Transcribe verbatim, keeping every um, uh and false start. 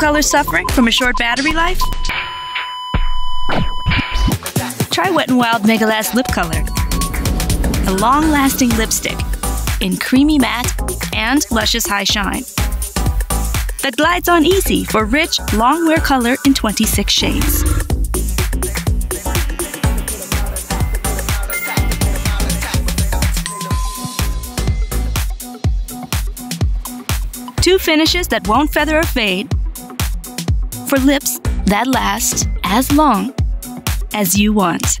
color suffering from a short battery life? Try Wet n Wild Mega Last Lip Color. A long-lasting lipstick in creamy matte and luscious high shine that glides on easy for rich, long-wear color in twenty-six shades. Two finishes that won't feather or fade for lips that last as long as you want.